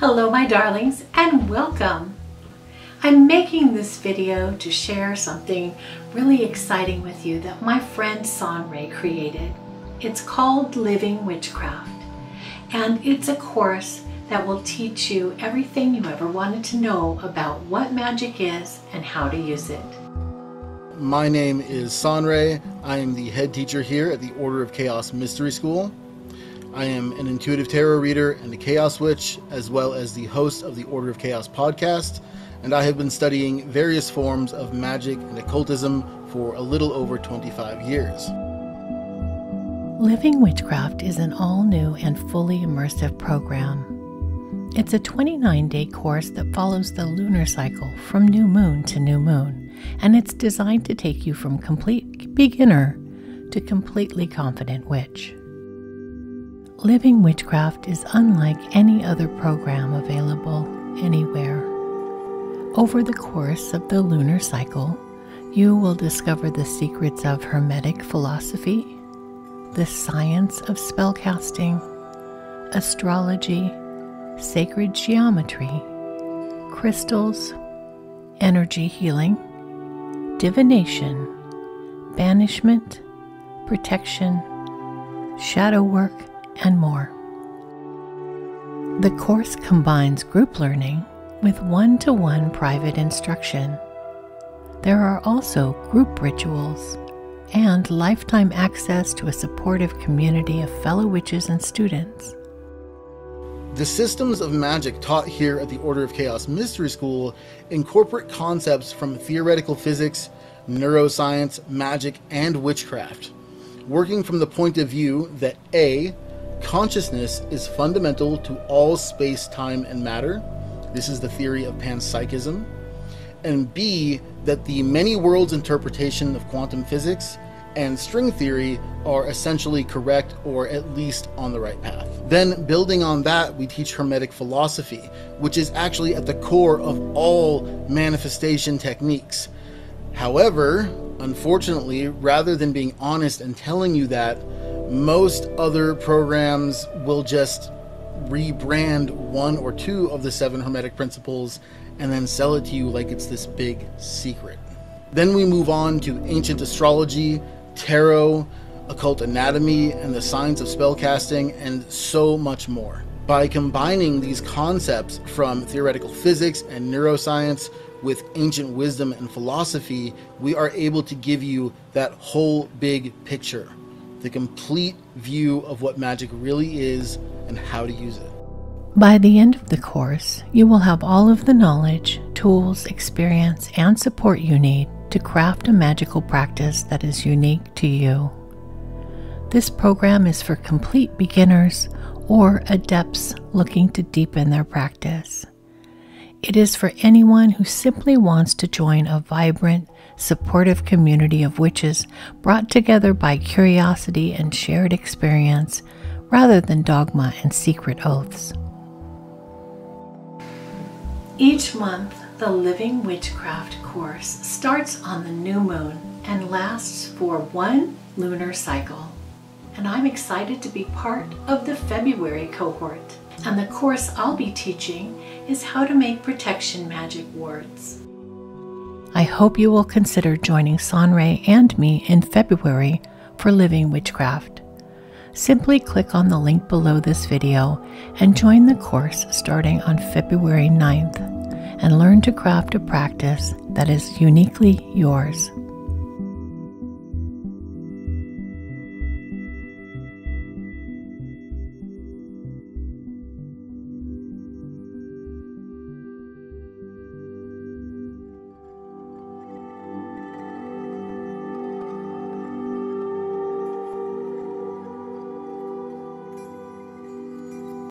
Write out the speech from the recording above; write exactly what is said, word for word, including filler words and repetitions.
Hello my darlings and welcome! I'm making this video to share something really exciting with you that my friend Sonrei created. It's called Living Witchcraft, and it's a course that will teach you everything you ever wanted to know about what magic is and how to use it. My name is Sonrei. I am the head teacher here at the Order of Chaos Mystery School. I am an intuitive tarot reader and a chaos witch, as well as the host of the Order of Chaos podcast, and I have been studying various forms of magic and occultism for a little over twenty-five years. Living Witchcraft is an all-new and fully immersive program. It's a twenty-nine day course that follows the lunar cycle from new moon to new moon, and it's designed to take you from complete beginner to completely confident witch. Living Witchcraft is unlike any other program available anywhere. Over the course of the lunar cycle, you will discover the secrets of Hermetic philosophy, the science of spellcasting, astrology, sacred geometry, crystals, energy healing, divination, banishment, protection, shadow work, and more. The course combines group learning with one-to-one private instruction. There are also group rituals and lifetime access to a supportive community of fellow witches and students. The systems of magic taught here at the Order of Chaos Mystery School incorporate concepts from theoretical physics, neuroscience, magic, and witchcraft, working from the point of view that A, consciousness is fundamental to all space, time, and matter. This is the theory of panpsychism. And B, that the many worlds interpretation of quantum physics and string theory are essentially correct, or at least on the right path. Then building on that, we teach Hermetic philosophy, which is actually at the core of all manifestation techniques. However, unfortunately, rather than being honest and telling you that, most other programs will just rebrand one or two of the seven Hermetic principles and then sell it to you like it's this big secret. Then we move on to ancient astrology, tarot, occult anatomy, and the science of spellcasting, and so much more. By combining these concepts from theoretical physics and neuroscience with ancient wisdom and philosophy, we are able to give you that whole big picture. The complete view of what magic really is and how to use it. By the end of the course, you will have all of the knowledge, tools, experience, and support you need to craft a magical practice that is unique to you. This program is for complete beginners or adepts looking to deepen their practice. It is for anyone who simply wants to join a vibrant, supportive community of witches brought together by curiosity and shared experience rather than dogma and secret oaths. Each month, the Living Witchcraft course starts on the new moon and lasts for one lunar cycle. And I'm excited to be part of the February cohort. And the course I'll be teaching is how to make protection magic wards. I hope you will consider joining Sonrei and me in February for Living Witchcraft. Simply click on the link below this video and join the course starting on February ninth and learn to craft a practice that is uniquely yours.